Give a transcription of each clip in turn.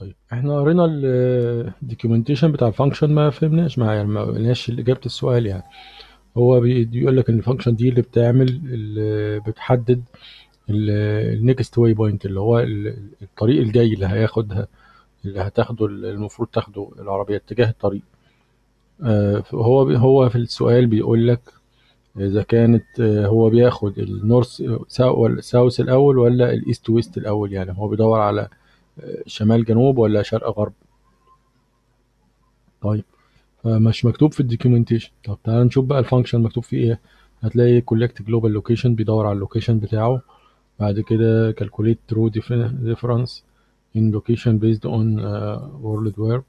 طيب احنا قرينا الدوكيومنتيشن بتاع الفانكشن، ما فهمناش معاه يعني، ما قلناش اجابه السؤال. يعني هو بيقول لك ان الفانكشن دي اللي بتعمل بتحدد النكست واي بوينت، اللي هو الطريق الجاي اللي هياخدها، اللي هتاخده المفروض تاخده العربيه اتجاه الطريق. هو في السؤال بيقول لك اذا كانت هو بياخد النورث ساوث الاول ولا الايست ويست الاول، يعني هو بيدور على شمال جنوب ولا شرق غرب. طيب فمش مكتوب في الدوكيومنتيشن. طب تعالى نشوف بقى الفانكشن مكتوب فيه ايه. هتلاقي كولكت جلوبال لوكيشن، بيدور على اللوكيشن بتاعه. بعد كده كالكوليت ترو ديفرنس ان لوكيشن بيزد اون وورلد وير.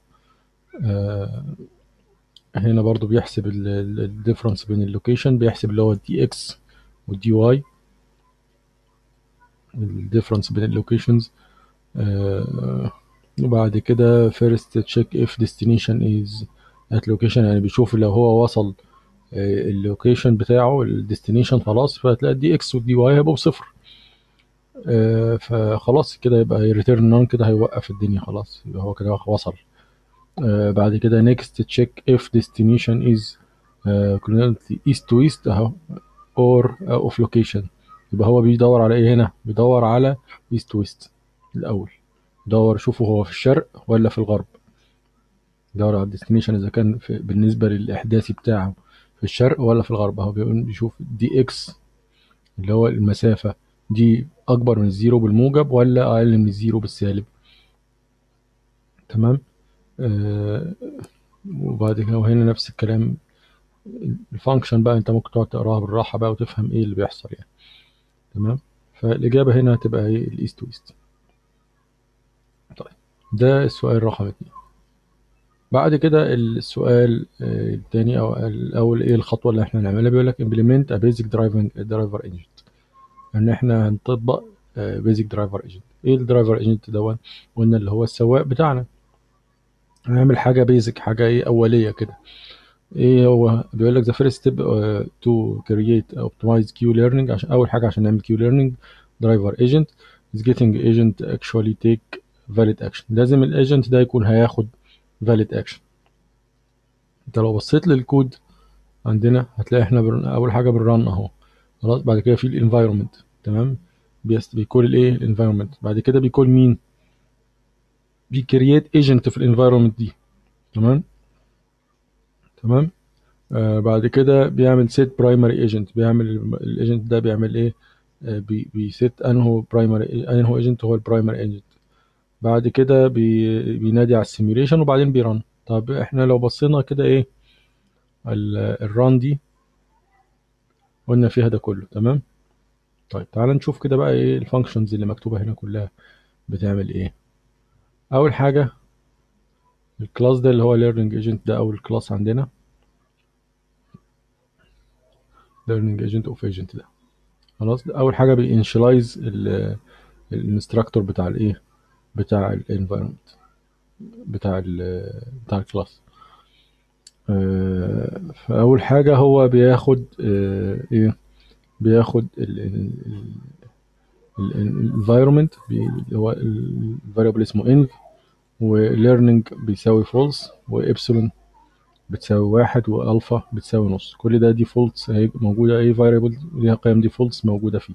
هنا برضو بيحسب الديفرنس بين اللوكيشن، بيحسب اللي هو الدي اكس والدي واي، الديفرنس بين اللوكيشنز. وبعد كده فيرست تشيك اف ديستنيشن از ات لوكيشن، يعني بيشوف لو هو وصل اللوكيشن بتاعه الديستنيشن خلاص، فهتلاقي الدي اكس والدي واي هيبقوا بصفر. فخلاص كده يبقى ريتيرن نون، كده هيوقف الدنيا خلاص، يبقى هو كده وصل. بعد كده next check if destination is east to east اهو or of location، يبقى هو بيدور على ايه هنا؟ بيدور على east to west الاول، يدور شوفه هو في الشرق ولا في الغرب، يدور على destination اذا كان بالنسبه للاحداثي بتاعه في الشرق ولا في الغرب. اهو بيشوف دي اكس اللي هو المسافه دي اكبر من الزيرو بالموجب ولا اقل من الزيرو بالسالب، تمام. وبعد كده وهنا نفس الكلام. الفانكشن بقى انت ممكن تقعد تقراها بالراحه بقى وتفهم ايه اللي بيحصل يعني، تمام. فالاجابه هنا هتبقى ايه؟ الايست ويست. طيب ده السؤال رقم 2. بعد كده السؤال الثاني او الاول، ايه الخطوه اللي احنا هنعملها؟ بيقول لك امبلمنت ا بيزك درايفر ايجنت، ان احنا هنطبق بيزك درايفر ايجنت. ايه الدرايفر ايجنت دوت؟ قلنا اللي هو السواق بتاعنا. هنعمل حاجه بيزك، حاجه ايه اوليه كده. ايه هو؟ بيقول لك ذا فيرست ستيب تو كرييت اوبتمايز كيو ليرنينج، عشان اول حاجه عشان نعمل كيو ليرنينج درايفر ايجنت از جيتنج ايجنت اكشوالي تيك فاليد اكشن، لازم الايجنت ده يكون هياخد فاليد اكشن. انت لو بصيت للكود عندنا هتلاقي احنا اول حاجه بنرن اهو خلاص، بعد كده في الانفايرمنت، تمام، بيكول الايه الانفايرمنت، بعد كده بيكول مين؟ بيكرييت ايجنت في الانفايرمنت دي، تمام تمام. بعد كده بيعمل سيت برايمري ايجنت، بيعمل الايجنت ده بيعمل ايه؟ بيسيت انه برايمري، انه ايجنت هو البرايمري ايجنت. بعد كده بينادي على السيميوليشن وبعدين بيرن. طب احنا لو بصينا كده ايه الران دي قلنا فيها ده كله، تمام. طيب تعال نشوف كده بقى ايه الفانكشنز اللي مكتوبه هنا كلها بتعمل ايه. اول حاجه الكلاس ده اللي هو ليرنينج ايجنت، ده اول كلاس عندنا ليرنينج ايجنت اوف ايجنت ده خلاص. اول حاجه بينشلايز الانستراكتور بتاع الايه بتاع الانفايرمنت بتاع الكلاس. فاول حاجه هو بياخد ايه؟ بياخد الانفايرمنت اللي هو الفاريبل اسمه انف، وليرنينج بيساوي فولس، وابسلون بتساوي 1، والفا بتساوي نص. كل ده دي فولس موجوده، اي فاريبل ليها قيم دي فولس موجوده فيه.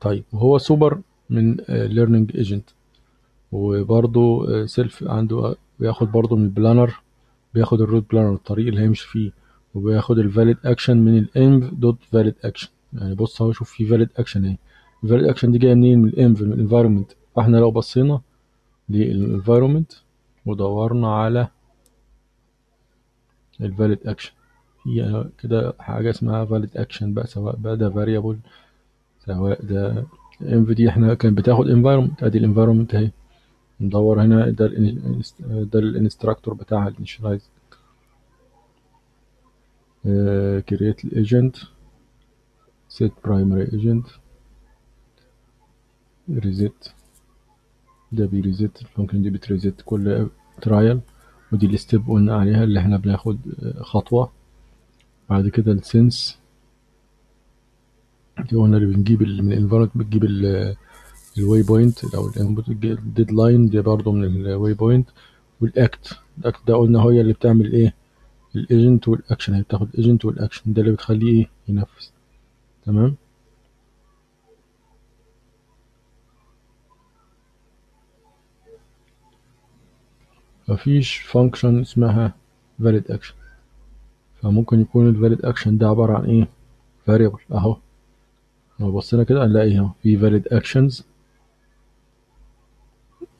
طيب وهو سوبر من ليرنينج ايجنت، وبرده سيلف عنده بياخد برده من البلانر، بياخد الروت بلانر الطريق اللي هيمشي فيه، وبياخد الفاليد اكشن من الانف دوت فاليد اكشن. يعني بص اهو شوف في فاليد اكشن اهي، الفاليد اكشن دي جايه منين؟ من الانف، من الانفايرمنت. فاحنا لو بصينا للانفايرمنت ودورنا على الفاليد اكشن، هي كده حاجه اسمها فاليد اكشن بقى، سواء بقى ده فاريبل سواء ده الانف، دي احنا كانت بتاخد انفايرمنت، ادي الانفايرمنت اهي، ندور هنا ده الانستراكتور بتاعها الانشلايز كرييت الايجنت set primary agent reset، ده بيريزيت الفانكشن دي بتريزيت كل ترايل، ودي الستيب قلنا عليها اللي احنا بناخد خطوه. بعد كده السنس دي قلنا اللي بنجيب من الانفايرمنت، بتجيب الواي بوينت او الانبوت الديد لاين دي برضه من الواي بوينت، والاكت. الاكت ده قلنا هي اللي بتعمل ايه؟ الايجنت والاكشن، هي بتاخد الايجنت والاكشن، ده اللي بتخليه ايه؟ ينفذ. تمام. مفيش فانكشن اسمها valid action، فممكن يكون الvalid action ده عبارة عن ايه؟ variable. اهو لو بصينا كده هنلاقي اهو في valid actions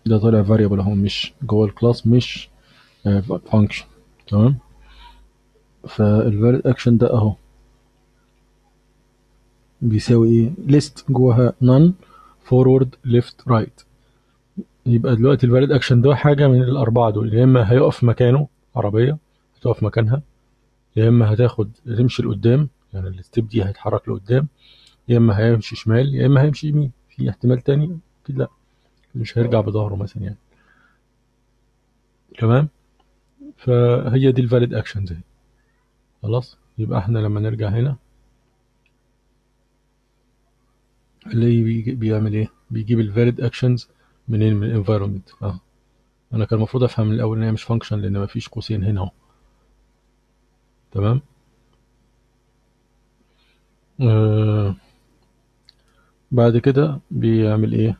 ده طالع variable اهو، مش جوه الكلاس، مش function. تمام. فالvalid action ده اهو بيساوي ايه؟ list جواها none forward left right. يبقى دلوقتي الفاليد اكشن ده حاجه من الاربعه دول، يا اما هيقف مكانه عربيه هتقف مكانها، يا اما هتاخد تمشي لقدام يعني الستيب دي هيتحرك لقدام، يا اما هيمشي شمال يا اما هيمشي يمين. في احتمال تاني اكيد لا، مش هيرجع بظهره مثلا يعني. تمام. فهي دي الفاليد اكشن دي. خلاص. يبقى احنا لما نرجع هنا اللي بيعمل ايه؟ بيجيب الفاليد اكشنز منين؟ من الانفايرمنت. انا كان المفروض افهم من الاول ان هي مش فانكشن لان مفيش قوسين هنا اهو. تمام. بعد كده بيعمل ايه؟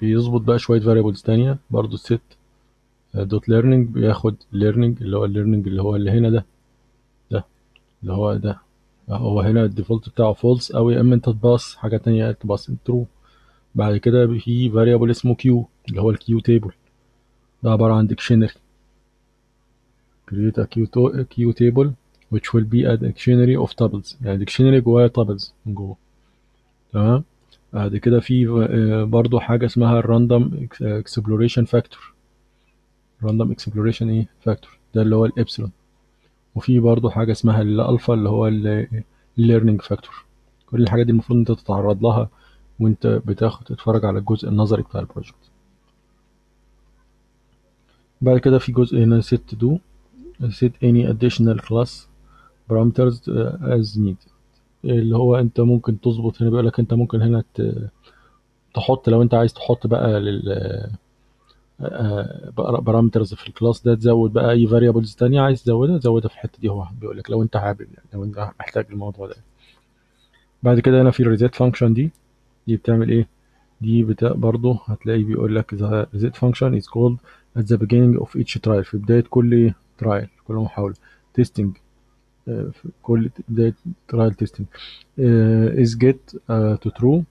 بيظبط بقى شويه فاريبلز تانية برضو. الست دوت ليرنينج بياخد ليرنينج اللي هو الليرنينج اللي هو اللي هنا ده اللي هو ده، هو هنا الديفولت بتاعه فولس، او يا اما انت تباص حاجه تانية تباص ترو. بعد كده في variable اسمه Q اللي هو الكيو تيبل، ده عبارة عن dictionary. create a Q table which will be a dictionary of tables، يعني dictionary جواها tables من جوه. تمام. بعد كده في برضو حاجة اسمها random exploration factor. random exploration ايه؟ factor، ده اللي هو الابسلون. وفي برضو حاجة اسمها الالفا اللي هو learning factor. كل الحاجات دي المفروض انت تتعرض لها وانت بتاخد تتفرج على الجزء النظري بتاع البروجكت. بعد كده في جزء هنا set do set any additional class parameters as needed، اللي هو انت ممكن تظبط هنا، بيقولك انت ممكن هنا تحط لو انت عايز تحط بقى لل parameters في الكلاس ده، تزود بقى اي variables تانية عايز تزودها زودها في الحتة دي. هو بيقولك لو انت حابب يعني، لو انت محتاج الموضوع ده. بعد كده هنا في reset function، دي بتعمل ايه؟ دي برضه هتلاقي بيقول لك the reset function is called at the beginning of each trial، في بداية كل trial كل محاولة. testing في كل بداية trial testing is get to true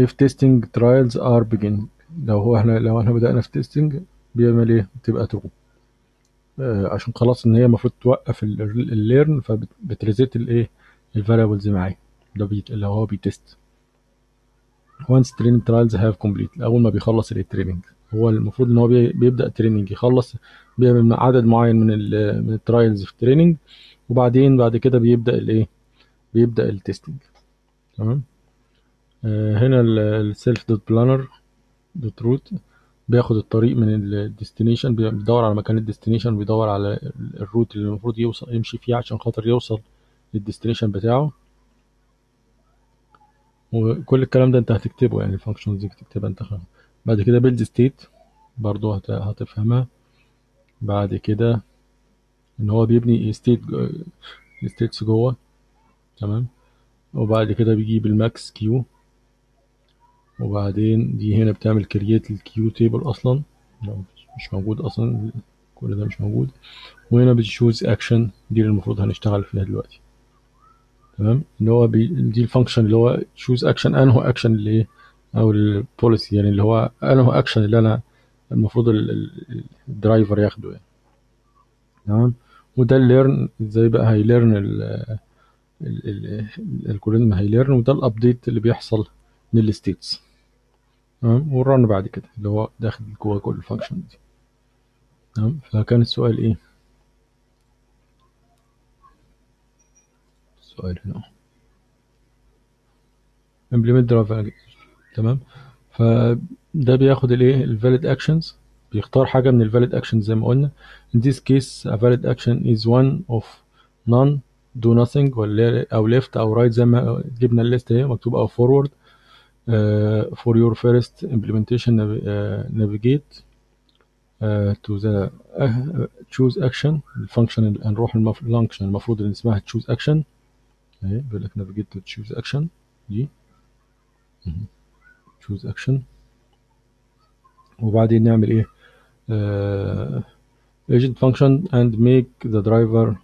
if testing trials are beginning. لو احنا بدأنا في testing بيعمل ايه؟ بتبقى true عشان خلاص ان هي المفروض توقف الليرن، فبتريزيت الايه؟ الفاريبلز معايا اللي هو بيتست. once training trials have complete، اول ما بيخلص التريننج، هو المفروض ان هو بيبدا تريننج، يخلص بيعمل عدد معين من الترايلز في التريننج، وبعدين بعد كده بيبدا الايه؟ بيبدا التستنج. تمام. هنا السيلف دوت بلانر دوت روت بياخد الطريق من الديستنيشن، بيدور على مكان الديستنيشن، بيدور على الروت اللي المفروض يمشي فيه عشان خاطر يوصل للديستنيشن بتاعه. وكل الكلام ده انت هتكتبه يعني، الفانكشنز دي هتكتبها انت خلاص. بعد كده بيلد ستيت برضو هتفهمها بعد كده، ان هو بيبني ستيتس جوه. تمام. وبعد كده بيجيب الماكس كيو، وبعدين دي هنا بتعمل كرييت الكيو تيبل اصلا لو مش موجود اصلا، كل ده مش موجود. وهنا بتشوز اكشن، دي اللي المفروض هنشتغل فيها دلوقتي. تمام. اللي هو دي الفانكشن اللي هو تشوز اكشن، انهو اكشن اللي ايه، او البوليسي يعني اللي هو انهو اكشن اللي انا المفروض الدرايفر ياخده يعني. تمام. وده الليرن ازاي بقى هيليرن الالجوريزم هيليرن، وده الابديت اللي بيحصل من الستيتس. تمام. والرن بعد كده اللي هو داخل جوه كل الفانكشن دي. تمام. فكان السؤال ايه؟ سؤال هنا implement driver. تمام. فده بياخد الايه؟ الvalid actions، بيختار حاجه من الvalid actions زي ما قلنا. in this case a valid action is one of none do nothing، ولا او left او right زي ما جبنا الليست اهي مكتوب، او forward for your first implementation, navigate to the choose action. الفانكشن هنروح للفانكشن المفروض اللي اسمها choose action اهي، بيقول لك navigate to choose action دي choose action. وبعدين نعمل ايه؟ agent function and make the driver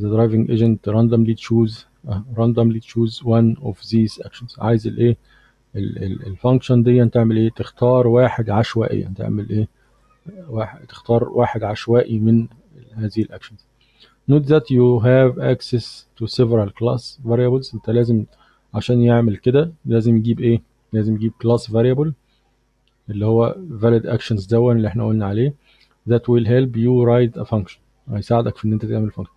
the driving agent randomly choose one of these actions. عايز الايه الفانكشن دي تعمل ايه؟ تختار واحد عشوائيا، تعمل ايه؟ تختار واحد عشوائي من هذه الاكشنز. note that you have access to several class variables. انت لازم عشان يعمل كده لازم يجيب ايه؟ لازم يجيب class variable اللي هو valid actions دون اللي احنا قلنا عليه. that will help you write a function، هيساعدك في ان انت تعمل function،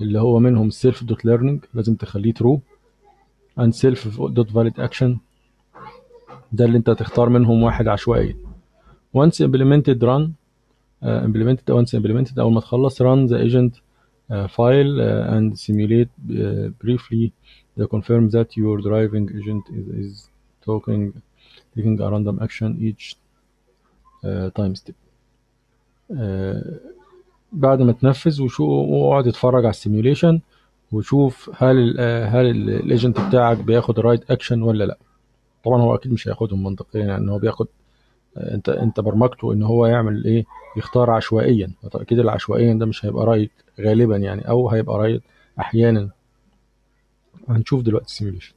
اللي هو منهم self dot learning لازم تخليه true and self dot valid action ده اللي انت تختار منهم واحد عشوائي. once implemented run once implemented اول ما تخلص run the agent file and simulate briefly to confirm that your driving agent is taking a random action each time step. بعد ما تنفذ واقعد اتفرج على السيميوليشن وشوف هل الايجنت بتاعك بياخد الرايت اكشن ولا لا. طبعا هو اكيد مش هياخدهم منطقيا، يعني ان هو بياخد انت برمجته ان هو يعمل ايه؟ يختار عشوائيا، فاكيد العشوائيا ده مش هيبقى رايت غالبا يعني، او هيبقى رايت احيانا. هنشوف دلوقتي السيميوليشن.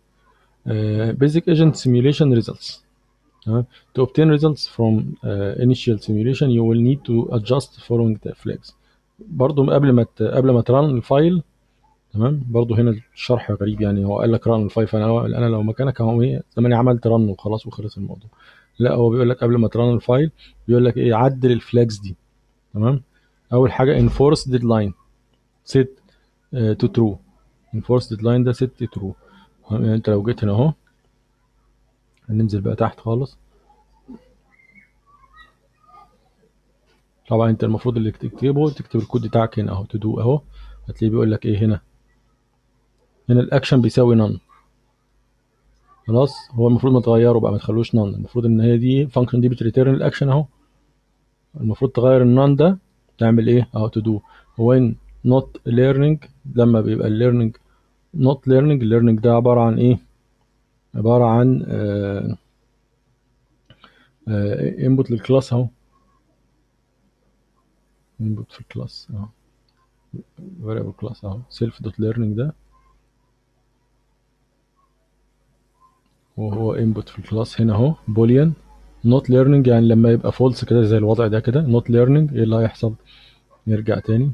Basic agent simulation results. To obtain results from initial simulation you will need to adjust following the flags. برضو قبل ما تران الفايل، تمام؟ برضو هنا الشرح غريب، يعني هو قال لك ران الفايل، فانا لو مكانك هقوم ايه؟ زماني عملت ران وخلاص وخلص الموضوع. لا، هو بيقول لك قبل ما تران الفايل بيقول لك ايه؟ عدل الفلاجز دي، تمام؟ اول حاجه enforce deadline set to true. enforce deadline ده set to true. يعني انت لو جيت هنا اهو، هننزل بقى تحت خالص. طبعا انت المفروض اللي تكتبه تكتب الكود بتاعك هنا اهو، تدو اهو، هتلاقيه بيقول لك ايه هنا الاكشن بيساوي نون. خلاص، هو المفروض ما تغيره بقى، ما تخلوش نون. المفروض ان هي دي الفانكشن دي بتريتيرن الاكشن اهو، المفروض تغير النون ده، تعمل ايه اهو تدو وين نوت ليرنينج. لما بيبقى الليرنينج نوت ليرنينج، الليرنينج ده عباره عن ايه؟ عباره عن انبوت للكلاس اهو، انبوت في الكلاس اهو، فاريبل كلاس اهو، سيلف دوت ليرنينج ده وهو انبوت في الكلاس هنا اهو، بوليان نوت ليرنينج. يعني لما يبقى فولس كده زي الوضع ده كده نوت ليرنينج، ايه اللي هيحصل؟ نرجع تاني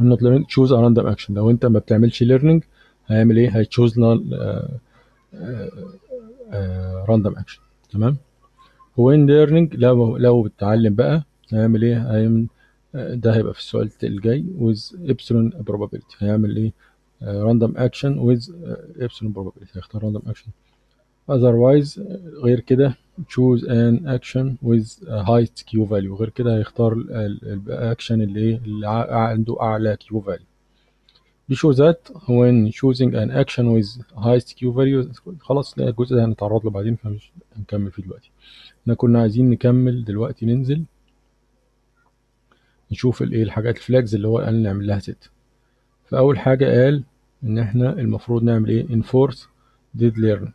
النوت ليرنينج تشوز راندوم اكشن. لو انت ما بتعملش ليرنينج هيعمل ايه؟ هيتشوز راندوم اكشن، تمام؟ وين ليرنينج لو بتتعلم بقى هيعمل ايه؟ ده هيبقى في السؤال الجاي with epsilon probability. هيعمل ايه؟ راندوم اكشن with epsilon probability، هيختار راندوم اكشن. otherwise غير كده choose an action with highest Q value، غير كده هيختار الاكشن اللي عنده اعلى Q value. be sure that when choosing an action with highest Q value. خلاص، لا الجزء ده هنتعرض له بعدين فمش هنكمل فيه دلوقتي. احنا كنا عايزين نكمل دلوقتي، ننزل نشوف الايه الحاجات الفلاجز اللي هو قال نعمل لها ست. فاول حاجه قال ان احنا المفروض نعمل ايه؟ enforce deadline.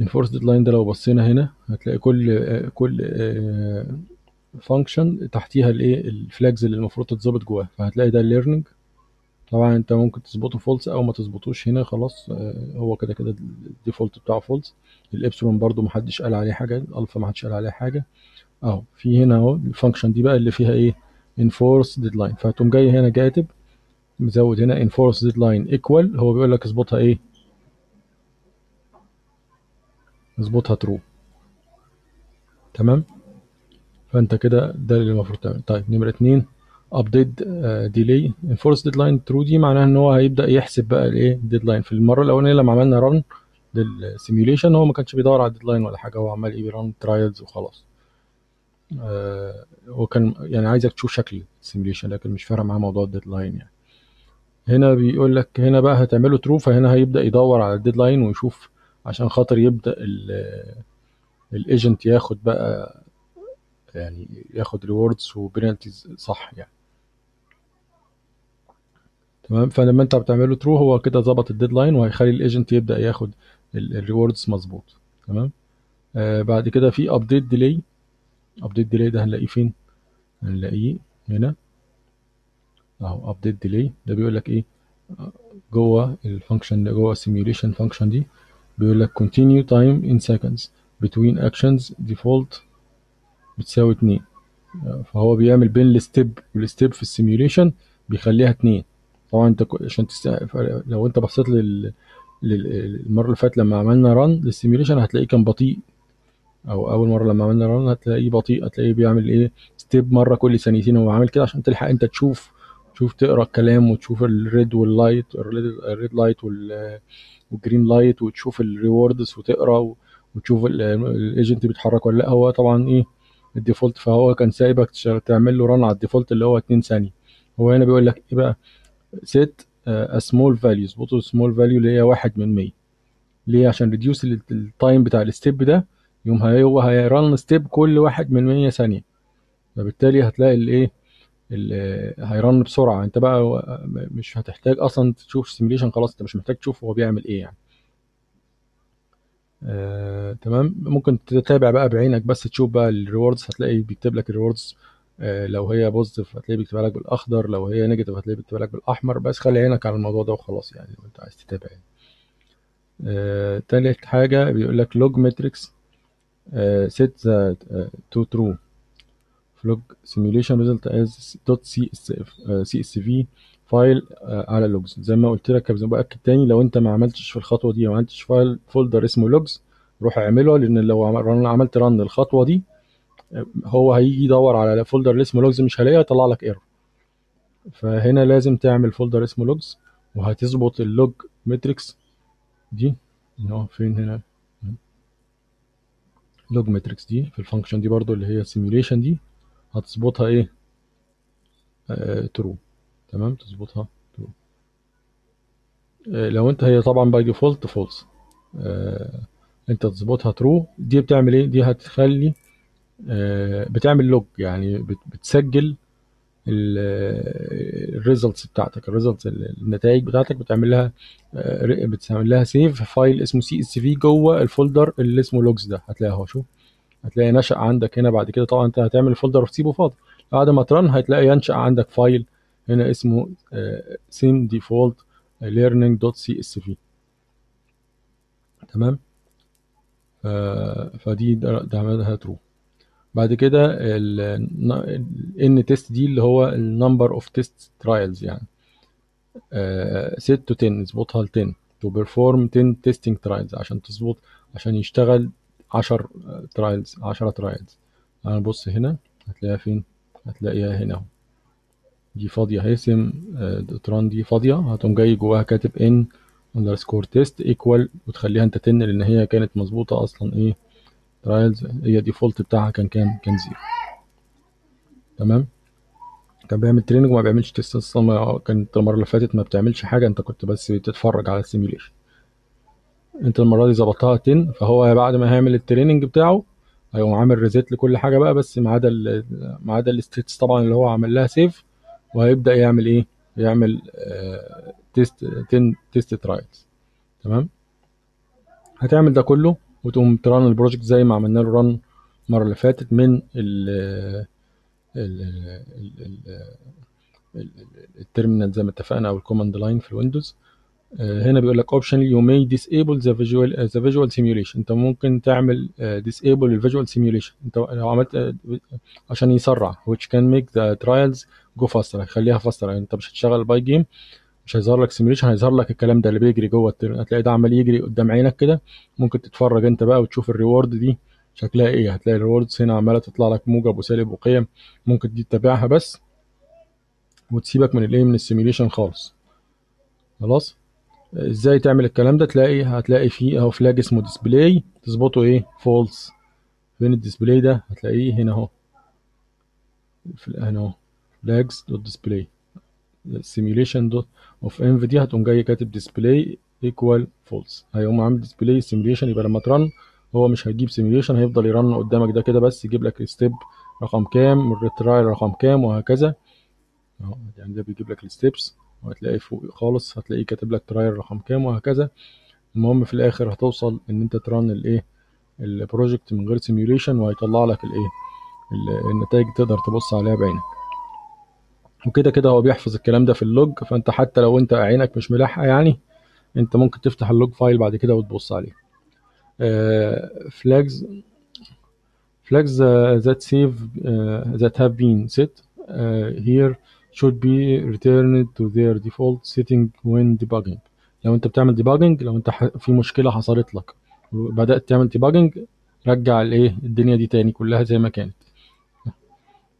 enforce deadline ده لو بصينا هنا هتلاقي كل function تحتيها الايه الفلاجز اللي المفروض تتظبط جواها. فهتلاقي ده learning، طبعا انت ممكن تظبطه false او ما تظبطوش، هنا خلاص هو كده كده الديفولت بتاعه false. الابسلون برده محدش قال عليه حاجه، الالفا محدش قال عليه حاجه اهو. في هنا اهو الفانكشن دي بقى اللي فيها ايه؟ enforce deadline. فهتقوم جاي هنا كاتب مزود هنا enforce deadline equal، هو بيقول لك اظبطها ايه؟ اظبطها true، تمام؟ فانت كده ده اللي المفروض تعمله. طيب نمرة 2 update delay. enforce deadline true دي معناها ان هو هيبدا يحسب بقى الايه؟ deadline. في المره الاولانيه لما عملنا run للسيميوليشن هو ما كانش بيدور على deadline ولا حاجه، هو عمال ايه؟ run trials وخلاص. هو كان يعني عايزك تشوف شكل السيميوليشن لكن مش فارق معاه موضوع الديدلاين يعني. هنا بيقول لك هنا بقى هتعمله ترو، فهنا هيبدا يدور على الديدلاين ويشوف عشان خاطر يبدا الايجنت ياخد بقى يعني ياخد ريوردز وبينالتيز صح يعني. تمام، فلما انت بتعمله ترو هو كده ظبط الديدلاين وهيخلي الايجنت يبدا ياخد الريوردز مظبوط. تمام، بعد كده في ابديت ديلي. ابديت ديلي ده هنلاقيه فين؟ هنلاقيه هنا اهو، ابديت ديلي ده بيقول لك ايه جوه الفانكشن، جوه السيميوليشن فانكشن دي بيقول لك continue time in seconds between actions default بتساوي 2، فهو بيعمل بين الستيب والستيب في السيميوليشن بيخليها 2. طبعا انت عشان لو انت بصيت المره اللي فاتت لما عملنا ران للسيميوليشن هتلاقيه كان بطيء، او اول مره لما عملنا ران هتلاقيه بطيء، هتلاقيه بيعمل ايه ستيب مره كل ثانيتين. هو عامل كده عشان تلحق انت تشوف تقرا الكلام وتشوف الريد واللايت، الريد لايت والجرين لايت، وتشوف الريوردز وتقرا وتشوف الايجنت بيتحرك ولا لا. هو طبعا ايه الديفولت، فهو كان سايبك تعمل له ران على الديفولت اللي هو 2 ثانيه. هو هنا بيقول لك ايه بقى set a small value، اظبطه small value اللي هي 1 من 100. ليه؟ عشان ريديوس التايم بتاع الستيب ده، يوم هو هيرن ستيب كل 1 من 100 ثانيه، فبالتالي هتلاقي الايه هيرن بسرعه. انت بقى مش هتحتاج اصلا تشوف سيميليشن، خلاص انت مش محتاج تشوف هو بيعمل ايه يعني. تمام، ممكن تتابع بقى بعينك بس تشوف بقى الريوردز، هتلاقي بيكتب لك الريوردز لو هي بوزيتيف هتلاقيه بيكتبها لك بالاخضر، لو هي نيجاتيف هتلاقيه بيكتبها لك بالاحمر، بس خلي عينك على الموضوع ده وخلاص يعني لو انت عايز تتابع يعني. تالت حاجه بيقول لك لوج ماتريكس set to true log simulation result as .csv فايل على لوجز. زي ما قلت لك باكد تاني، لو انت ما عملتش في الخطوه دي ما عملتش فايل فولدر اسمه لوجز روح اعمله، لان لو عملت رن الخطوه دي هو هيجي يدور على فولدر اللي اسمه لوجز مش هلاقيه، هيطلع لك ايرور. فهنا لازم تعمل فولدر اسمه لوجز وهتظبط اللوج ماتريكس دي ان هو فين. هنا لوج ماتريكس دي في الفانكشن دي برضو اللي هي السيميوليشن دي هتظبطها ايه ترو. تمام، تظبطها ترو لو انت هي طبعا باي ديفولت فولس، انت تظبطها ترو. دي بتعمل ايه؟ دي هتخلي بتعمل لوج يعني بتسجل الريزلتس بتاعتك، الريزلتس النتائج بتاعتك بتعمل لها سيف فايل اسمه CSV جوه الفولدر اللي اسمه لوجز ده. هتلاقي اهو، شوف هتلاقي نشأ عندك هنا. بعد كده طبعا انت هتعمل الفولدر وتسيبه فاضي، بعد ما ترن هتلاقي ينشأ عندك فايل هنا اسمه simdefaultlearning.csv. تمام، فدي ده عملها ترو. بعد كده ال test دي اللي هو number of test trials يعني set to 10، اظبطها ل 10 to perform 10 testing trials عشان تظبط، عشان يشتغل 10 trials. 10 trials انا بص هنا هتلاقيها فين؟ هتلاقيها هنا اهو، دي فاضيه اهي سم تران دي فاضيه، هتقوم جاي جواها كاتب n underscore test equal وتخليها انت 10 لان هي كانت مظبوطه اصلا ايه ترايلز، هي ديفولت بتاعها كان 0. تمام، كان بيعمل تريننج وما بيعملش تيست اصلا، كانت المره اللي فاتت ما بتعملش حاجه، انت كنت بس بتتفرج على السيميوليشن. انت المره دي ظبطتها 10، فهو بعد ما هيعمل التريننج بتاعه هيقوم عامل ريزيت لكل حاجه بقى، بس ما عدا الستيتس طبعا اللي هو عمل لها سيف، وهيبدا يعمل ايه؟ يعمل تيست 10 تيست ترايلز. تمام، هتعمل ده كله وتقوم تران البروجكت زي ما عملنا له ران المره اللي فاتت من التيرمينال زي ما اتفقنا، او الكوماند لاين في الويندوز. هنا بيقول لك اوبشنالي يو ماي ديسيبل ذا فيجوال سيميوليشن، انت ممكن تعمل ديسيبل الفيجوال سيميوليشن، انت لو عملت عشان يسرع which can make the trials go faster، هيخليها فاستر يعني. انت مش هتشتغل باي جيم، مش هيظهر لك سيميوليشن، هيظهر لك الكلام ده اللي بيجري جوه الترم، هتلاقي ده عمال يجري قدام عينك كده، ممكن تتفرج انت بقى وتشوف الريورد دي شكلها ايه. هتلاقي الريوردز هنا عماله تطلع لك موجب وسالب وقيم، ممكن دي تتابعها بس وتسيبك من الايه من السيميوليشن خالص. خلاص، ازاي تعمل الكلام ده؟ هتلاقي فيه اهو فلاج اسمه ديسبلاي، تظبطه ايه فولس. فين الديسبلاي ده؟ هتلاقيه هنا اهو، هنا اهو flags.display simulation dot of env دي هتقوم جاي كاتب display equal false. هيقوم عامل display simulation، يبقى لما ترن هو مش هيجيب simulation، هيفضل يرن قدامك ده كده بس، يجيب لك step رقم كام، الريترايل رقم كام، وهكذا اهو. يعني ده بيجيب لك الستبس، وهتلاقي فوق خالص هتلاقيه كاتب لك ترايل رقم كام وهكذا. المهم في الاخر هتوصل ان انت تران الايه البروجكت من غير سيميوليشن، وهيطلع لك الايه النتائج تقدر تبص عليها بعينك. وكده كده هو بيحفظ الكلام ده في اللوج، فانت حتى لو انت عينك مش ملاحقه يعني انت ممكن تفتح اللوج فايل بعد كده وتبص عليه. flags that have been set here should be returned to their default setting when debugging. لو انت بتعمل debugging، لو انت في مشكلة حصلت لك وبدأت تعمل debugging، رجع الايه الدنيا دي تاني كلها زي ما كانت.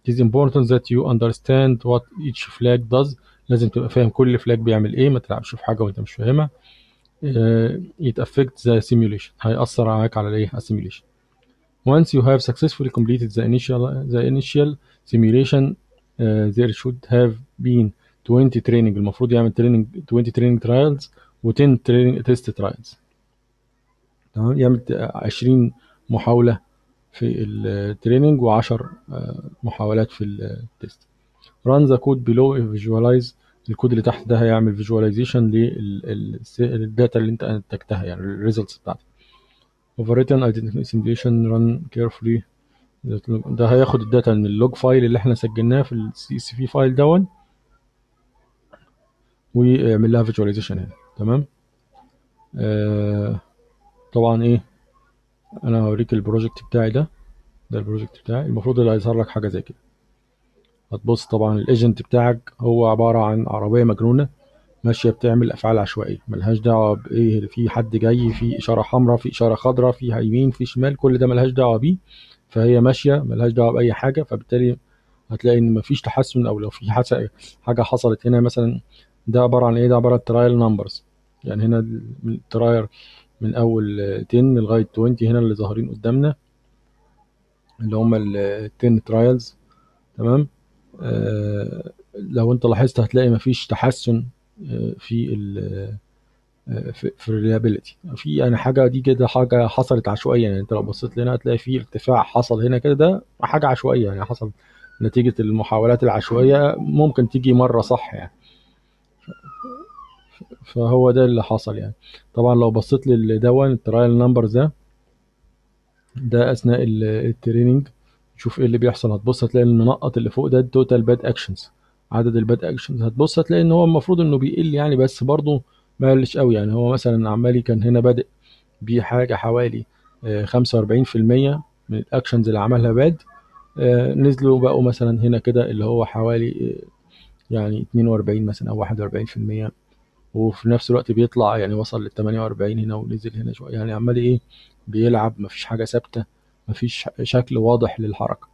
It is important that you understand what each flag does. لازم تبقى فاهم كل flag بيعمل ايه، ما تلعبش في حاجة وانت مش فاهمها. It affects the simulation، هيأثر عليك على الايه الsimulation. Once you have successfully completed the initial simulation, there should have been 20 training. المفروض يعمل 20 training trials و 10 test trials. تمام، يعمل 20 محاولة في التريننج و 10 محاولات في التست. Run the code below and visualize. الكود اللي تحت ده هيعمل visualization للداتا اللي انت انتجتها، يعني الريزلتس بتاعتك. Overwritten identity simulation run carefully. ده هياخد الداتا من اللوج فايل اللي احنا سجلناه في السي اس في فايل دون، ويعمل لها فيجواليزيشن هنا. تمام. طبعا ايه، انا هوريك البروجكت بتاعي ده البروجكت بتاعي، المفروض اللي هيظهر لك حاجه زي كده. هتبص طبعا الايجنت بتاعك هو عباره عن عربيه مجنونه ماشيه بتعمل افعال عشوائيه، ملهاش دعوه بايه، في حد جاي، في اشاره حمراء، في اشاره خضراء، في يمين، في شمال، كل ده ملهاش دعوه بيه. فهي ماشيه ملهاش دعوه باي حاجه، فبالتالي هتلاقي ان مفيش تحسن، او لو في حاجه حصلت هنا مثلا، ده عباره عن ايه، ده عباره عن ترايل نمبرز. يعني هنا الترايل من اول 10 لغايه 20 هنا اللي ظاهرين قدامنا، اللي هم ال 10 ترايلز. تمام. لو انت لاحظت هتلاقي مفيش تحسن في ال في الريلابيلتي، في انا حاجه دي كده حاجه حصلت عشوائيه. يعني انت لو بصيت لهنا هتلاقي في ارتفاع حصل هنا كده، ده حاجه عشوائيه يعني حصل نتيجه المحاولات العشوائيه، ممكن تيجي مره صح يعني، فهو ده اللي حصل يعني. طبعا لو بصيت لدون الترايل نمبرز ده اثناء التريننج، شوف ايه اللي بيحصل. هتبص هتلاقي المنقط اللي فوق ده التوتال باد اكشنز، عدد الباد اكشنز. هتبص هتلاقي ان هو المفروض انه بيقل يعني، بس برضه ما قلش قوي يعني. هو مثلا عمالي كان هنا بادئ بحاجه حوالي 45% من الاكشنز اللي عملها باد، نزلوا بقوا مثلا هنا كده اللي هو حوالي يعني 42 مثلا او 41%، وفي نفس الوقت بيطلع يعني وصل لل 48 هنا ونزل هنا شويه، يعني عمال ايه بيلعب، مفيش حاجه ثابته، مفيش شكل واضح للحركه.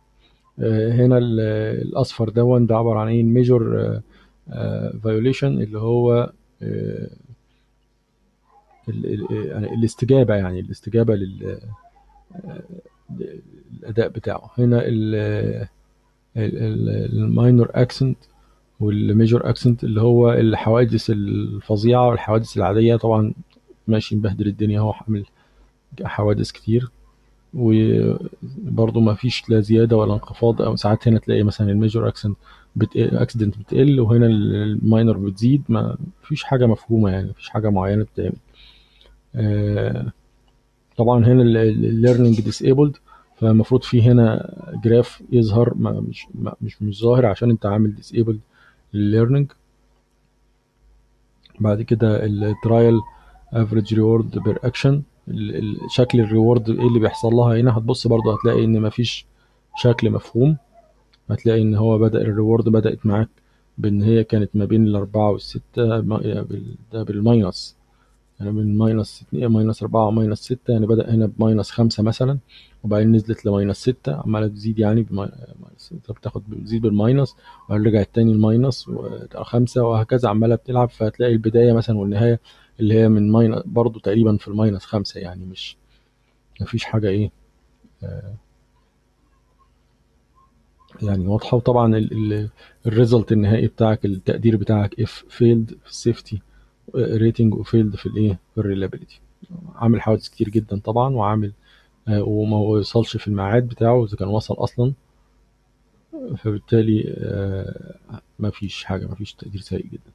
هنا الاصفر ده عباره عن ايه، ميجور فايوليشن، اللي هو الاستجابة، يعني الاستجابة للأداء بتاعه. هنا الماينور اكسنت والميجور اكسنت اللي هو الحوادث الفظيعة والحوادث العادية. طبعا ماشي مبهدل الدنيا، هو عامل حوادث كتير، وبرضه مفيش لا زيادة ولا انخفاض، أو ساعات هنا تلاقي مثلا الميجور اكسنت اكسيدنت بتقل، وهنا الماينر بتزيد، ما فيش حاجه مفهومه يعني، مفيش حاجه معينه بتعمل. طبعا هنا الليرنينج ديسيبلد، فالمفروض في هنا جراف يظهر مش ظاهر عشان انت عامل ديسيبلد للليرنينج. بعد كده الترايل افريج ريورد بير اكشن، شكل الريورد ايه اللي بيحصل لها هنا. هتبص برضه هتلاقي ان مفيش شكل مفهوم، هتلاقي ان هو بدأ الريورد بدأت معاك بان هي كانت ما بين الاربعة والستة، ده بالماينس يعني من ماينس 2 ماينس 4 وماينس 6، يعني بدأ هنا بماينس 5 مثلا، وبعدين نزلت لماينس 6، عمالة تزيد يعني بتزيد بالماينس، وبعدين رجعت تاني لماينس 5 وهكذا، عمالة بتلعب. فهتلاقي البداية مثلا والنهاية اللي هي من ماينس برضه تقريبا في الماينس 5، يعني مش مفيش حاجة ايه يعني واضحه. وطبعا الريزلت النهائي بتاعك، التقدير بتاعك اف فيلد في السيفتي ريتنج وفيلد في الايه في الريلابيلتي. عامل حوادث كتير جدا طبعا، وعامل وما وصلش في الميعاد بتاعه اذا كان وصل اصلا، فبالتالي مفيش حاجه، مفيش تقدير سيء جدا.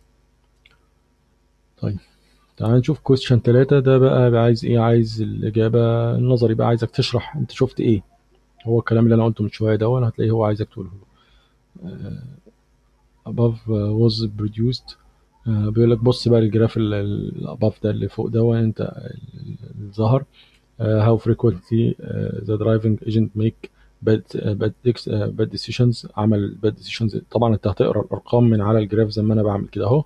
طيب تعال نشوف كويستشن 3. ده بقى عايز ايه؟ عايز الاجابه النظري بقى، عايزك تشرح انت شفت ايه. هو الكلام اللي انا قلته من شويه ده وانا هتلاقيه هو عايزك تقوله. above was produced، بيقول لك بص بقى الجراف الاباف ده اللي فوق ده انت الظهر. how frequently the driving agent make bad decisions، عمل bad decisions. طبعا انت هتقرا الارقام من على الجراف زي ما انا بعمل كده اهو،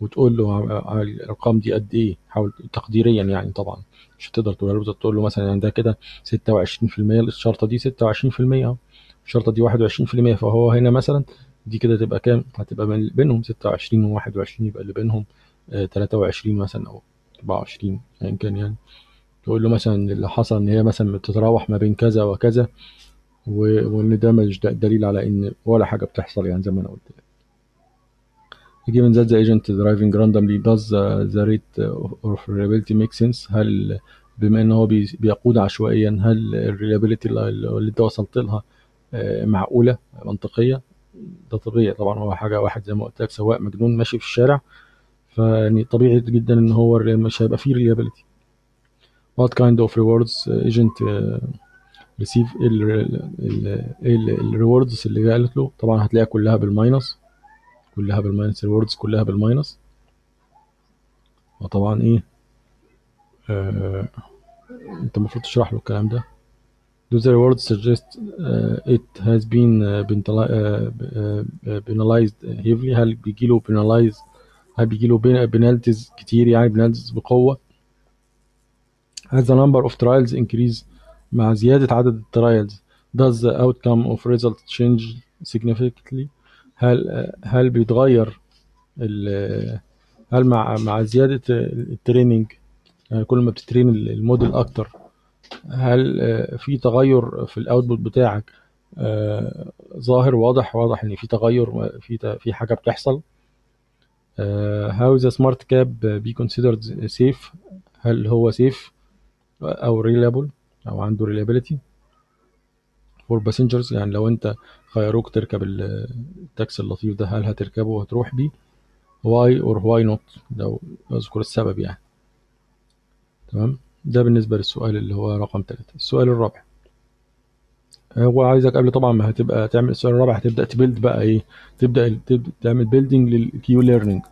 وتقول له الارقام دي قد ايه، حاول تقديريا يعني. طبعا مش هتقدر تقول له، تقول له مثلا يعني ده كده 26%، الشرطه دي 26% اهو، الشرطه دي 21%، فهو هنا مثلا دي كده تبقى كام؟ هتبقى بينهم 26 و21، يبقى اللي بينهم 23 مثلا او 24 ايا يعني كان. يعني تقول له مثلا اللي حصل ان هي مثلا بتتراوح ما بين كذا وكذا، وان ده مش دليل على ان ولا حاجه بتحصل يعني زي ما انا قلت لك. Given that the agent driving randomly does the rate of reliability make sense، هل بما ان هو بيقود عشوائيا هل الريلابيلتي اللي انت وصلت لها معقوله منطقيه؟ ده طبيعي طبعا، هو حاجه واحد زي ما قلت لك، سواق مجنون ماشي في الشارع، فيعني طبيعي جدا ان هو مش هيبقى فيه ريلابيلتي. What kind of rewards agent receive، الريوردز اللي قالت له طبعا هتلاقيها كلها بالماينس، كلها بالماينس، الريوردز كلها بالماينس. وطبعا ايه انت المفروض تشرح له الكلام ده. Do the rewards suggest it has been penalized heavily، هل بيجيله penalized، هل بيجيله penalties كتير يعني penalties بقوة. As the number of trials increase، مع زيادة عدد الترايلز does the outcome of result change significantly، هل بيتغير هل مع زيادة التريننج يعني كل ما بتترين الموديل أكتر هل في تغير في الأوتبوت بتاعك ظاهر واضح إن في تغير، في حاجة بتحصل. how the smart cab be considered safe، هل هو safe أو reliable أو عنده reliability for passengers، يعني لو أنت خيروك تركب التاكسي اللطيف ده هل هتركبه وهتروح بيه؟ why or why not، لو اذكر السبب يعني. تمام، ده بالنسبة للسؤال اللي هو رقم 3. السؤال الرابع هو عايزك قبل طبعا ما هتبقى تعمل السؤال الرابع هتبدأ تبيلد بقى ايه، تبدأ تعمل بيلدينج للكيو ليرنينج.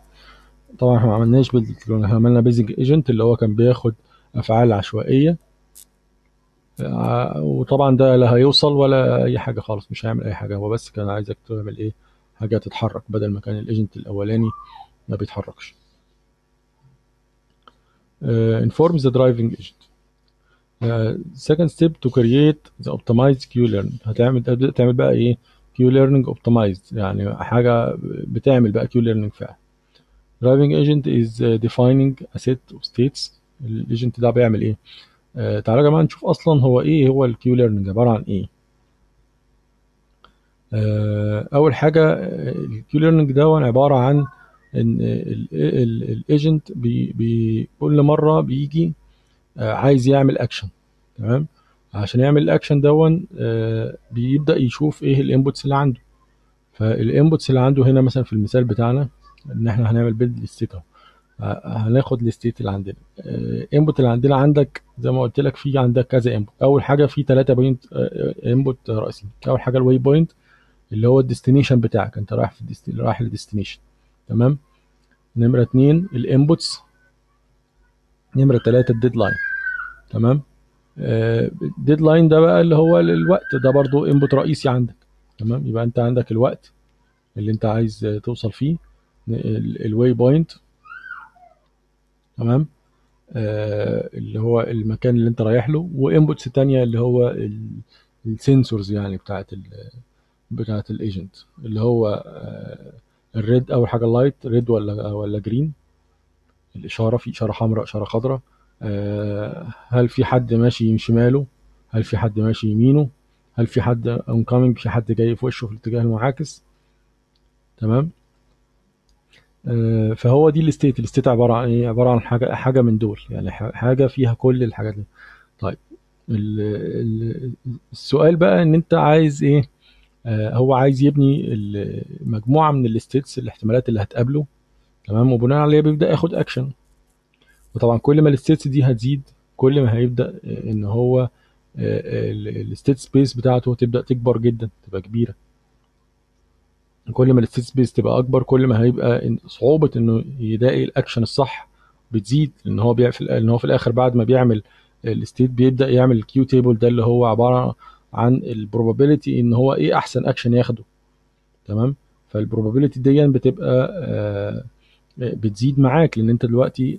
طبعا احنا ما عملناش بيلد، عملنا بيزك ايجنت اللي هو كان بياخد افعال عشوائية، وطبعا ده لا هيوصل ولا اي حاجه خالص، مش هيعمل اي حاجه، هو بس كان عايزك تعمل ايه، حاجه تتحرك بدل ما كان الايجنت الاولاني ما بيتحركش. inform the driving agent second step to create the optimized Q learning، هتعمل بقى ايه Q learning optimized، يعني حاجه بتعمل بقى Q learning فعلا. driving agent is defining a set of states، الايجنت ده بيعمل ايه. تعالوا يا جماعه نشوف اصلا هو الكيو ليرنينج عباره عن ايه. اول حاجه الكيو ليرنينج ده عباره عن ان الايجنت كل مره بيجي عايز يعمل اكشن. تمام، عشان يعمل الاكشن بيبدا يشوف ايه الانبوتس اللي عنده. فالانبوتس اللي عنده هنا مثلا في المثال بتاعنا ان احنا هنعمل بيلد للستيت، هناخد الستيت اللي عندنا. الانبوت اللي عندنا عندك زي ما قلت لك في عندك كذا انبوت. اول حاجه في 3 بوينت انبوت رئيسي. اول حاجه الواي بوينت اللي هو الديستنيشن بتاعك، انت رايح للديستنيشن. تمام، نمره 2 الانبوتس، نمره 3 الديدلاين. تمام، الديدلاين ده بقى اللي هو الوقت، ده برضو انبوت رئيسي عندك. تمام، يبقى انت عندك الوقت اللي انت عايز توصل فيه، الواي بوينت. تمام، اللي هو المكان اللي انت رايح له، وانبوتس تانية اللي هو السنسورز يعني بتاعت الايجنت، اللي هو الريد، اول حاجه اللايت ريد ولا جرين، الاشاره، في اشاره حمراء اشاره خضراء، هل في حد ماشي شماله، هل في حد ماشي يمينه، هل في حد oncoming، في حد جاي في وشه في الاتجاه المعاكس، تمام. فهو دي الستيت. الستيت عباره عن ايه؟ عباره عن حاجه من دول، يعني حاجه فيها كل الحاجات دي. طيب السؤال بقى ان انت عايز ايه؟ هو عايز يبني مجموعه من الستيتس، الاحتمالات اللي هتقابله، تمام، وبناء عليها بيبدا ياخد اكشن. وطبعا كل ما الستيتس دي هتزيد كل ما هيبدا ان هو الستيت سبيس بتاعته تبدا تكبر جدا، تبقى كبيره. كل ما الستيت سبيس تبقى اكبر كل ما هيبقى صعوبه انه يلاقي الاكشن الصح بتزيد، ان هو في الاخر بعد ما بيعمل الستيت بيبدا يعمل الكيو تيبل، ده اللي هو عباره عن البروبابيلتي ان هو ايه احسن اكشن ياخده، تمام. فالبروبابيلتي دي بتبقى بتزيد معاك، لان انت دلوقتي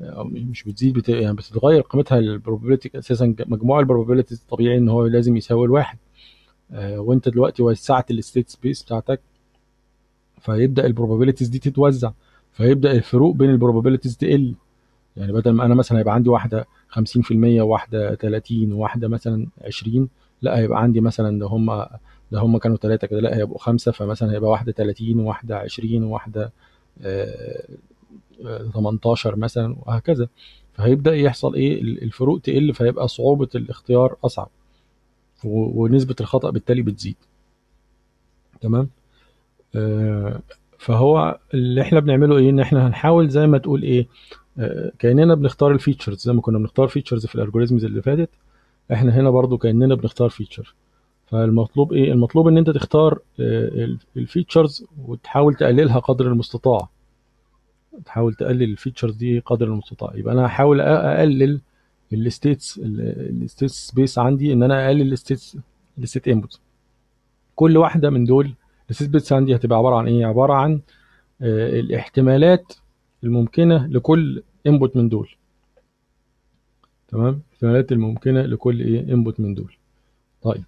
او مش بتزيد يعني بتتغير قيمتها. البروبابيلتي اساسا مجموع البروبابيلتيز الطبيعي ان هو لازم يساوي الواحد، وانت دلوقتي وسعت الستيت سبيس بتاعتك، فيبدا البروبابيلتيز دي تتوزع، فيبدا الفروق بين البروبابيلتيز تقل. يعني بدل ما انا مثلا هيبقى عندي واحده 50% وواحده 30 وواحده مثلا 20، لا هيبقى عندي مثلا ده هم كانوا 3 كده، لا هيبقوا 5، فمثلا هيبقى واحده 30 وواحده 20 وواحده 18 مثلا وهكذا. فهيبدا يحصل ايه؟ الفروق تقل، فيبقى صعوبه الاختيار اصعب ونسبه الخطا بالتالي بتزيد، تمام. فهو اللي احنا بنعمله ايه؟ ان احنا هنحاول زي ما تقول ايه، كاننا بنختار الفيتشرز زي ما كنا بنختار فيتشرز في الالجوريزمز اللي فاتت، احنا هنا برضو كاننا بنختار فيتشر. فالمطلوب ايه؟ المطلوب ان انت تختار الفيتشرز وتحاول تقللها قدر المستطاع، تحاول تقلل الفيتشرز دي قدر المستطاع. يبقى انا هحاول اقلل الستيت سبيس عندي، ان انا اقلل الستيت انبوت. كل واحده من دول الستيت سبيس عندي هتبقى عباره عن ايه؟ عباره عن الاحتمالات الممكنه لكل انبوت من دول، تمام. الاحتمالات الممكنه لكل ايه؟ انبوت من دول. طيب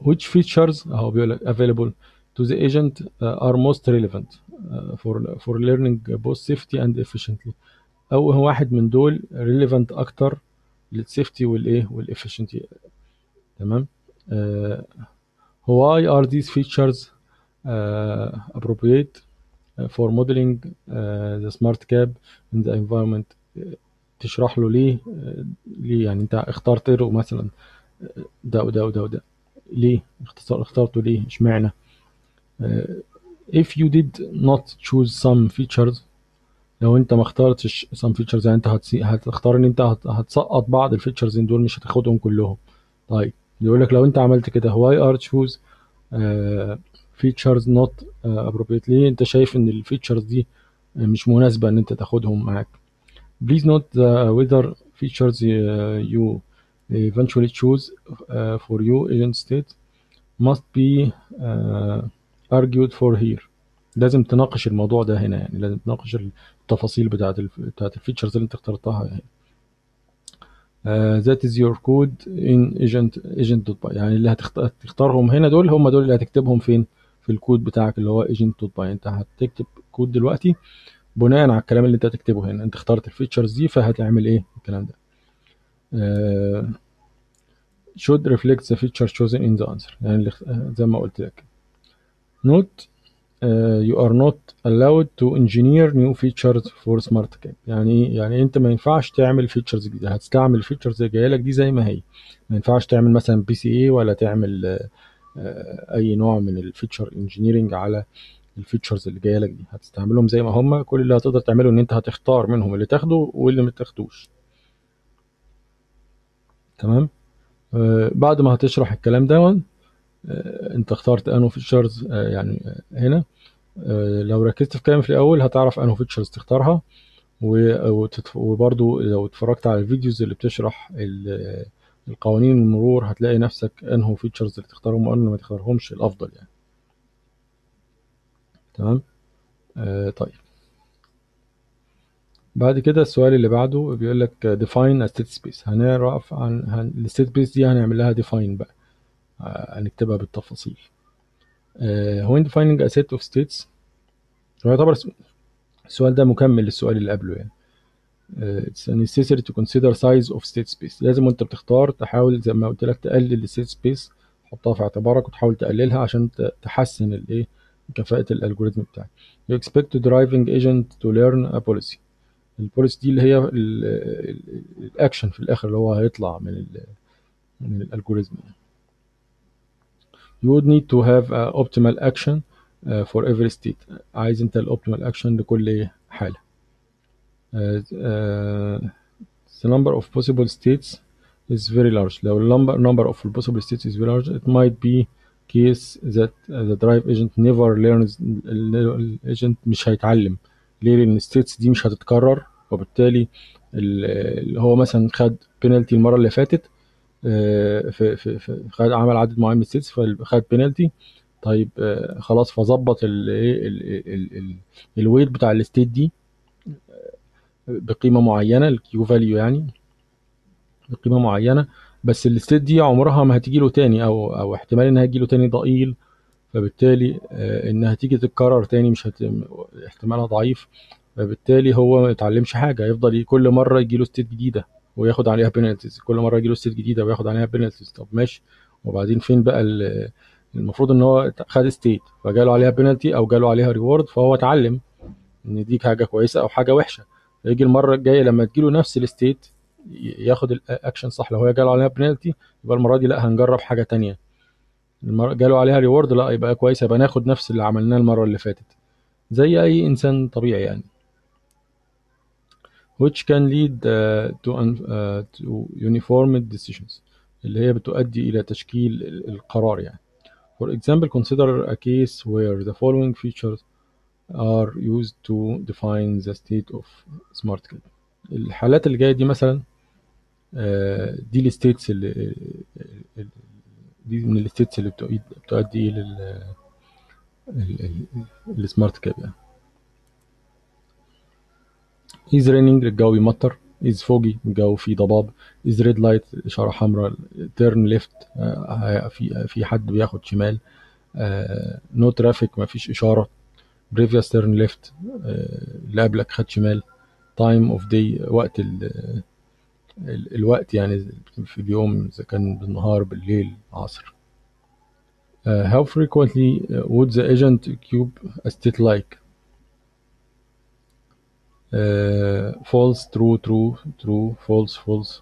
which features اهو بيقول لك available to the agent are most relevant for learning both safety and efficiently. أو هو واحد من دول relevant أكتر للsafety والإيه والefficiency، تمام. why are these features appropriate for modeling the smart cab in the environment. تشرح له ليه يعني أنت اخترت له مثلا ده وده وده وده، ليه اخترته، ليه، اشمعنى. If you did not choose some features، لو انت ما اخترتش some features يعني انت هتختار ان انت هتسقط بعض الفيتشرز دول، مش هتاخدهم كلهم. طيب يقول لك لو انت عملت كده why are choose features not appropriate، ليه انت شايف ان الفيتشرز دي مش مناسبه ان انت تاخدهم معاك. Please note the whether features you eventually choose for your agent state must be argued for here. لازم تناقش الموضوع ده هنا، يعني لازم تناقش التفاصيل بتاعت الفيتشرز اللي انت اخترتها يعني. That is your code in agent.py، يعني اللي هتختارهم هنا دول هم دول اللي هتكتبهم فين؟ في الكود بتاعك اللي هو agent.py. انت هتكتب كود دلوقتي بناء على الكلام اللي انت هتكتبه هنا، انت اخترت الفيتشرز دي فهتعمل ايه الكلام ده. should reflect the feature chosen in the answer، يعني زي ما قلت لك. Note you are not allowed to engineer new features for smartcab. يعني انت ما ينفعش تعمل فيتشرز جديده، هتستعمل الفيتشرز اللي جايه لك دي زي ما هي، ما ينفعش تعمل مثلا PCA ولا تعمل اي نوع من الفيتشر انجينيرنج على الفيتشرز اللي جايه لك دي، هتستعملهم زي ما هم. كل اللي هتقدر تعمله ان انت هتختار منهم اللي تاخده واللي ما تاخدوش، تمام. بعد ما هتشرح الكلام ده انت اخترت انو فيتشرز، يعني هنا لو ركزت في كلام في الاول هتعرف انو فيتشرز تختارها، وبرضو لو اتفرجت على الفيديوز اللي بتشرح القوانين المرور هتلاقي نفسك انو فيتشرز اللي تختارهم وانو ما تختارهمش الافضل يعني، تمام. طيب بعد كده السؤال اللي بعده بيقول لك define a state space. هنعرف عن الستيت سبيس دي هنعمل لها define بقى، هنكتبها بالتفاصيل. when defining a set of states، هو يعتبر السؤال ده مكمل للسؤال اللي قبله يعني. It's necessary to consider size of state space. لازم وانت بتختار تحاول زي ما قلت لك تقلل السيت سبيس، تحطها في اعتبارك وتحاول تقللها عشان تحسن الايه كفاءة الالجوريزم بتاعك. You expect the driving agent to learn a policy. البوليسي دي اللي هي الاكشن في الاخر اللي هو هيطلع من الالجوريزم. You would need to have an optimal action for every state. عايز انت الاوبتيمال اكشن لكل حالة. The number of possible states is very large. لو number of possible states is very large, it might be case that the drive agent never learns. agent مش هيتعلم ليه؟ لأن states دي مش هتتكرر، وبالتالي هو مثلا خد penalty المرة اللي فاتت، خد عمل عدد معين من states فخد penalty. طيب خلاص فظبط الويت بتاع الستيت دي بقيمه معينه، الكيو فاليو يعني بقيمه معينه، بس الستيت دي عمرها ما هتجي له تاني او احتمال انها تجي له تاني ضئيل، فبالتالي انها تيجي تتكرر تاني مش احتمالها ضعيف، فبالتالي هو ما يتعلمش حاجه، يفضل كل مره يجي له ستيت جديده وياخد عليها بينالتيز، كل مره يجي له ستيت جديده وياخد عليها بينالتيز. طب ماشي، وبعدين فين بقى المفروض ان هو خد ستيت فجاله عليها بينالتي او جاله عليها ريورد، فهو اتعلم ان دي حاجه كويسه او حاجه وحشه، يجي المره الجايه لما تجيله نفس الستيت ياخد الاكشن صح. لو هو جاله عليها بينالتي يبقى المره دي لا هنجرب حاجه ثانيه، جاله عليها ريورد لا يبقى كويسه، يبقى ناخد نفس اللي عملناه المره اللي فاتت زي اي انسان طبيعي يعني. which can lead to uniformed decisions، اللي هي بتؤدي الى تشكيل القرار يعني. For example, consider a case where the following features are used to define the state of smartcab. الحالات اللي جايه دي مثلا دي الستيتس اللي دي من الستيتس اللي بتؤدي للسمارتكاب يعني. Is raining، الجو بيمطر. Is foggy، الجو فيه ضباب. Is red light، إشارة حمراء. Turn left، في حد بياخد شمال. No traffic، مفيش إشارة. Previous turn left، اللي قبلك خد شمال. Time of day، وقت الوقت يعني في اليوم إذا كان بالنهار بالليل عصر. How frequently would the agent cube a state like false، true، true، true، false، false.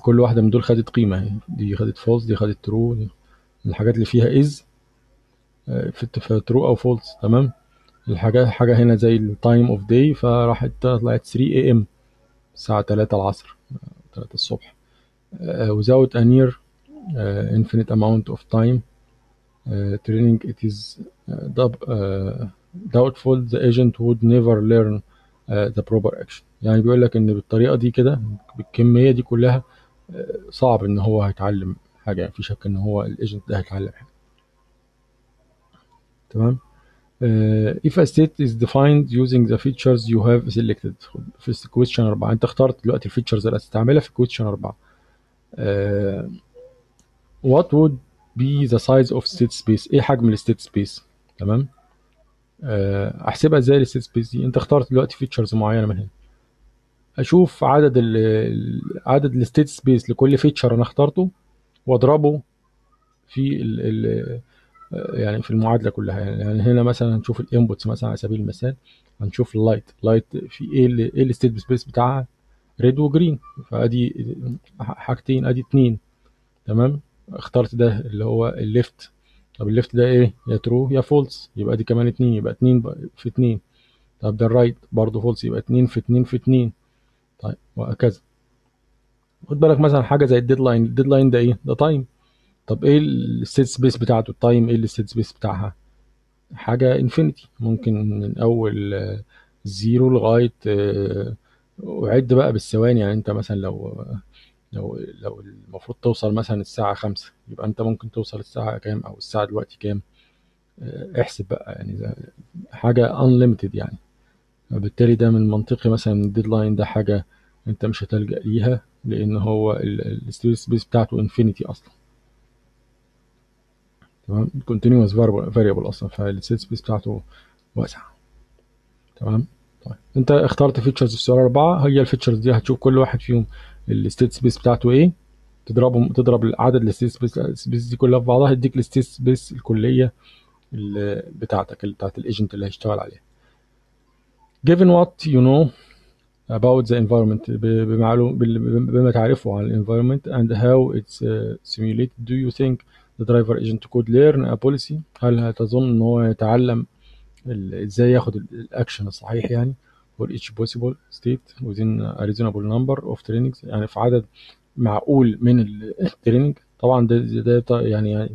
كل واحدة من دول خدت قيمة اهي، دي خدت false، دي خدت true. الحاجات اللي فيها is في true أو false، تمام. حاجة هنا زي ال time of day فراحت طلعت 3 AM، الساعة 3 العصر، 3 الصبح. Without a near infinite amount of time training it is doubtful the agent would never learn the proper action. يعني بيقول لك ان بالطريقه دي كده بالكميه دي كلها صعب ان هو هيتعلم حاجه، يعني في شك ان هو الايجنت ده هيتعلم حاجه، تمام. If a state is defined using the features you have selected في question 4، انت اخترت دلوقتي الفيتشرز اللي هتستعملها في question 4. What would be the size of state space؟ ايه حجم الستيت سبيس، تمام. احسبها ازاي الستيت سبيس دي؟ انت اخترت دلوقتي فيتشرز معينه من هنا، اشوف عدد الستيت سبيس لكل فيتشر انا اخترته واضربه في يعني في المعادله كلها يعني هنا مثلا هنشوف الانبوتس مثلا على سبيل المثال، هنشوف اللايت في ايه الستيت سبيس بتاعها، ريد وجرين، فادي حاجتين ادي اتنين، تمام. اخترت ده اللي هو الليفت، طب الليفت ده ايه؟ يا ترو يا فولس، يبقى دي كمان اتنين، يبقى اتنين في اتنين. طب ده الرايت برضه فولس، يبقى اتنين في اتنين في اتنين، طيب وهكذا. خد بالك مثلا حاجه زي الديدلاين، الديدلاين ده ايه؟ ده تايم. طب ايه الستيت سبيس بتاعته التايم؟ ايه الستيت سبيس بتاعها؟ حاجه انفينيتي، ممكن من اول زيرو لغايه وعد بقى بالثواني، يعني انت مثلا لو المفروض توصل مثلا الساعة 5، يبقى انت ممكن توصل الساعة كام او الساعة دلوقتي كام، احسب بقى يعني حاجة unlimited يعني. بالتالي ده من منطقي مثلا الديدلاين ده حاجة انت مش هتلجأ ليها لان هو الستيت سبيس بتاعته انفينيتي اصلا، تمام، continuous variable اصلا، فالستيت سبيس بتاعته واسعة، تمام. طيب انت اخترت فيتشرز السؤال 4، هي الفيتشرز دي هتشوف كل واحد فيهم الستيت سبيس بتاعته ايه، تضرب عدد الستيت سبيس دي كلها في بعضها، هيديك الستيت سبيس الكليه بتاعتك اللي بتاعت الايجنت اللي هيشتغل عليها. Given what you know about the environment، بما تعرفه عن الانفايرمنت and how it's simulated، do you think the driver agent could learn a policy؟ هل هتظن ان هو يتعلم ازاي ياخد الاكشن الصحيح يعني for each possible state within a reasonable number of trainings، يعني في عدد معقول من التريننج. طبعا ده يعني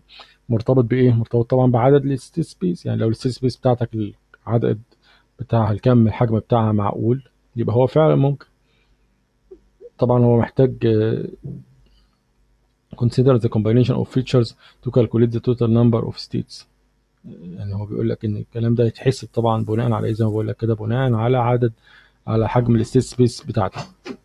مرتبط بايه؟ مرتبط طبعا بعدد الستيت سبيس، يعني لو الستيت سبيس بتاعتك العدد بتاعها الحجم بتاعها معقول يبقى هو فعلا ممكن. طبعا هو محتاج consider the combination of features to calculate the total number of states، يعني هو بيقول لك ان الكلام ده يتحسب طبعا بناء على ايه، زي ما بقول لك كده بناء على حجم الستيت سبيس بتاعتك.